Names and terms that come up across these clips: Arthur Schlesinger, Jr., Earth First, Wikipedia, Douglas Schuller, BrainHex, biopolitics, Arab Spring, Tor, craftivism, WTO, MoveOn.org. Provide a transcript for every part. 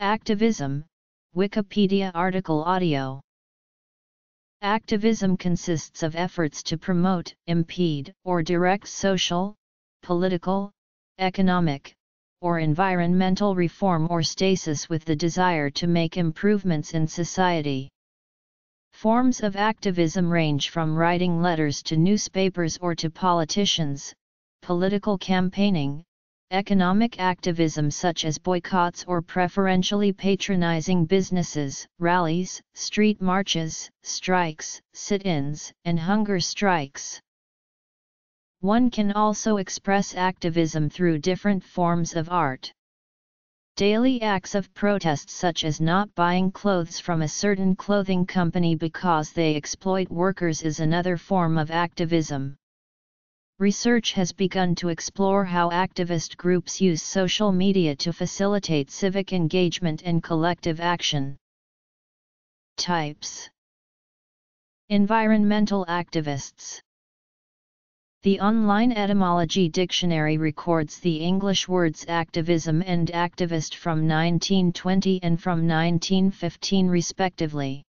Activism, Wikipedia article audio. Activism consists of efforts to promote, impede, or direct social, political, economic, or environmental reform or stasis with the desire to make improvements in society. Forms of activism range from writing letters to newspapers or to politicians, political campaigning, economic activism such as boycotts or preferentially patronizing businesses, rallies, street marches, strikes, sit-ins, and hunger strikes. One can also express activism through different forms of art. Daily acts of protest such as not buying clothes from a certain clothing company because they exploit workers is another form of activism. Research has begun to explore how activist groups use social media to facilitate civic engagement and collective action. Types: Environmental activists. The Online Etymology Dictionary records the English words activism and activist from 1920 and from 1915 respectively.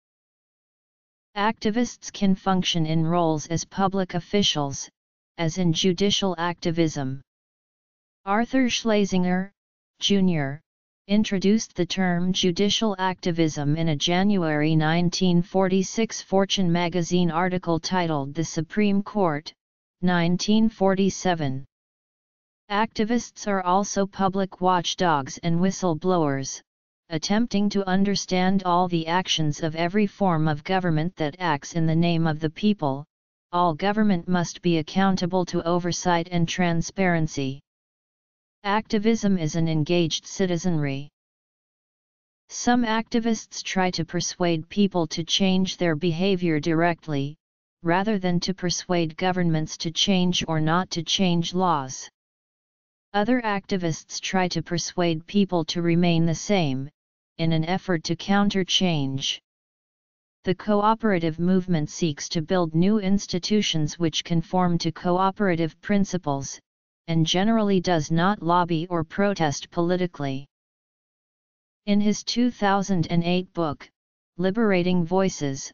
Activists can function in roles as public officials, as in judicial activism. Arthur Schlesinger, Jr., introduced the term judicial activism in a January 1946 Fortune magazine article titled The Supreme Court, 1947. Activists are also public watchdogs and whistleblowers, attempting to understand all the actions of every form of government that acts in the name of the people. All government must be accountable to oversight and transparency. Activism is an engaged citizenry. Some activists try to persuade people to change their behavior directly, rather than to persuade governments to change or not to change laws. Other activists try to persuade people to remain the same, in an effort to counter change. The cooperative movement seeks to build new institutions which conform to cooperative principles, and generally does not lobby or protest politically. In his 2008 book, Liberating Voices,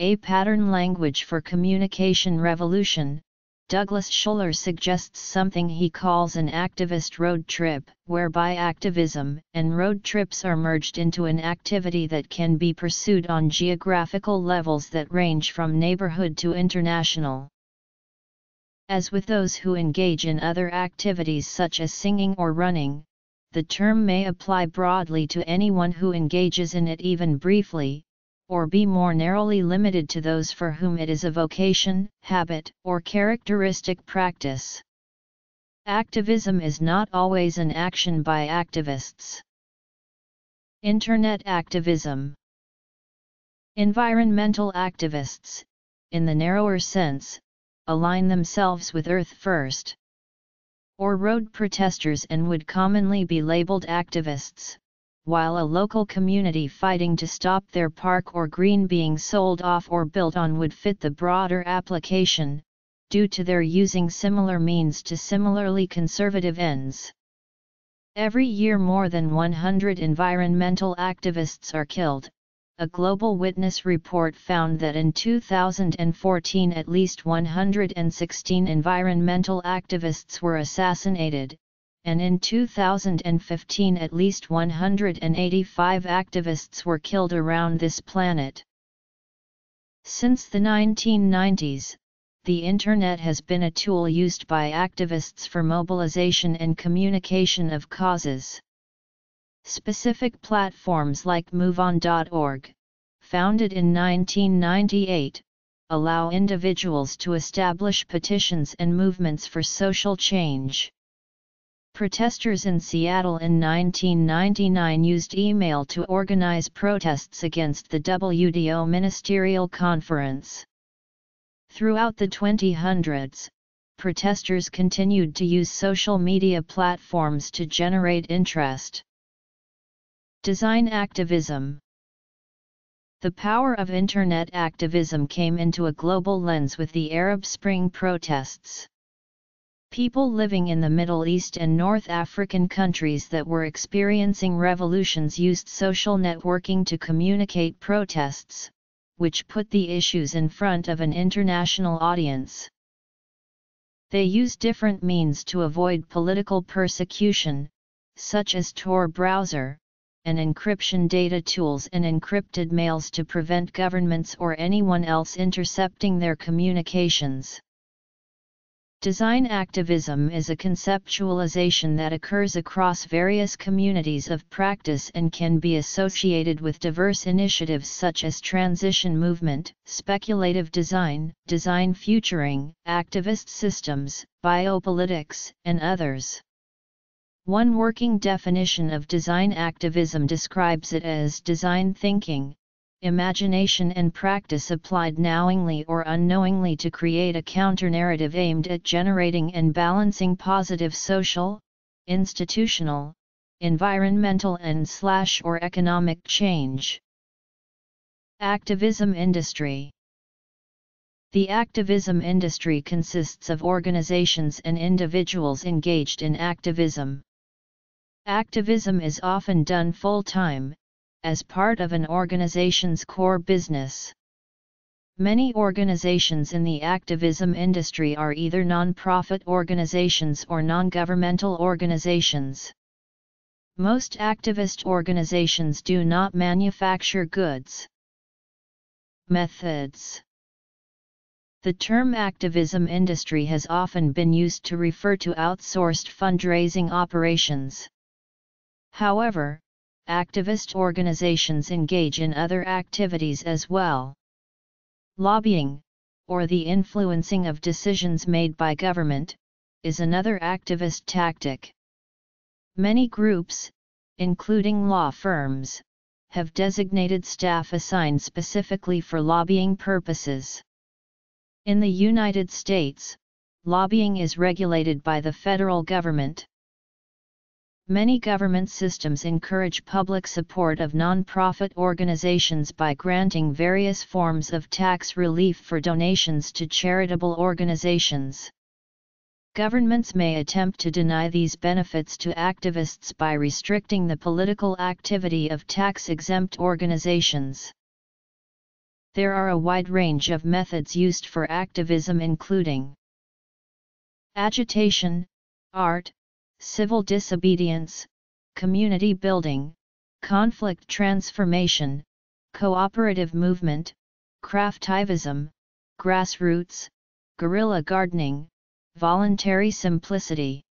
A Pattern Language for Communication Revolution, Douglas Schuller suggests something he calls an activist road trip, whereby activism and road trips are merged into an activity that can be pursued on geographical levels that range from neighborhood to international. As with those who engage in other activities such as singing or running, the term may apply broadly to anyone who engages in it even briefly, or be more narrowly limited to those for whom it is a vocation, habit, or characteristic practice. Activism is not always an action by activists. Internet activism. Environmental activists, in the narrower sense, align themselves with Earth First or road protesters and would commonly be labeled activists, while a local community fighting to stop their park or green being sold off or built on would fit the broader application, due to their using similar means to similarly conservative ends. Every year more than 100 environmental activists are killed. A Global Witness report found that in 2014 at least 116 environmental activists were assassinated, and in 2015 at least 185 activists were killed around this planet. Since the 1990s, the Internet has been a tool used by activists for mobilization and communication of causes. Specific platforms like MoveOn.org, founded in 1998, allow individuals to establish petitions and movements for social change. Protesters in Seattle in 1999 used email to organize protests against the WTO ministerial conference. Throughout the 2000s, protesters continued to use social media platforms to generate interest. Design activism. The power of Internet activism came into a global lens with the Arab Spring protests. people living in the Middle East and North African countries that were experiencing revolutions used social networking to communicate protests, which put the issues in front of an international audience. They used different means to avoid political persecution, such as Tor browser, and encryption data tools and encrypted mails to prevent governments or anyone else intercepting their communications. Design activism is a conceptualization that occurs across various communities of practice and can be associated with diverse initiatives such as transition movement, speculative design, design futuring, activist systems, biopolitics, and others. One working definition of design activism describes it as design thinking, imagination and practice applied knowingly or unknowingly to create a counter-narrative aimed at generating and balancing positive social, institutional, environmental and/or economic change. Activism industry. The activism industry consists of organizations and individuals engaged in activism. Activism is often done full-time, as part of an organization's core business. Many organizations in the activism industry are either non-profit organizations or non-governmental organizations. Most activist organizations do not manufacture goods. Methods. The term activism industry has often been used to refer to outsourced fundraising operations. However, activist organizations engage in other activities as well. Lobbying, or the influencing of decisions made by government, is another activist tactic. Many groups, including law firms, have designated staff assigned specifically for lobbying purposes. In the United States, lobbying is regulated by the federal government. Many government systems encourage public support of nonprofit organizations by granting various forms of tax relief for donations to charitable organizations. Governments may attempt to deny these benefits to activists by restricting the political activity of tax-exempt organizations. There are a wide range of methods used for activism, including agitation, art, civil disobedience, community building, conflict transformation, cooperative movement, craftivism, grassroots, guerrilla gardening, voluntary simplicity.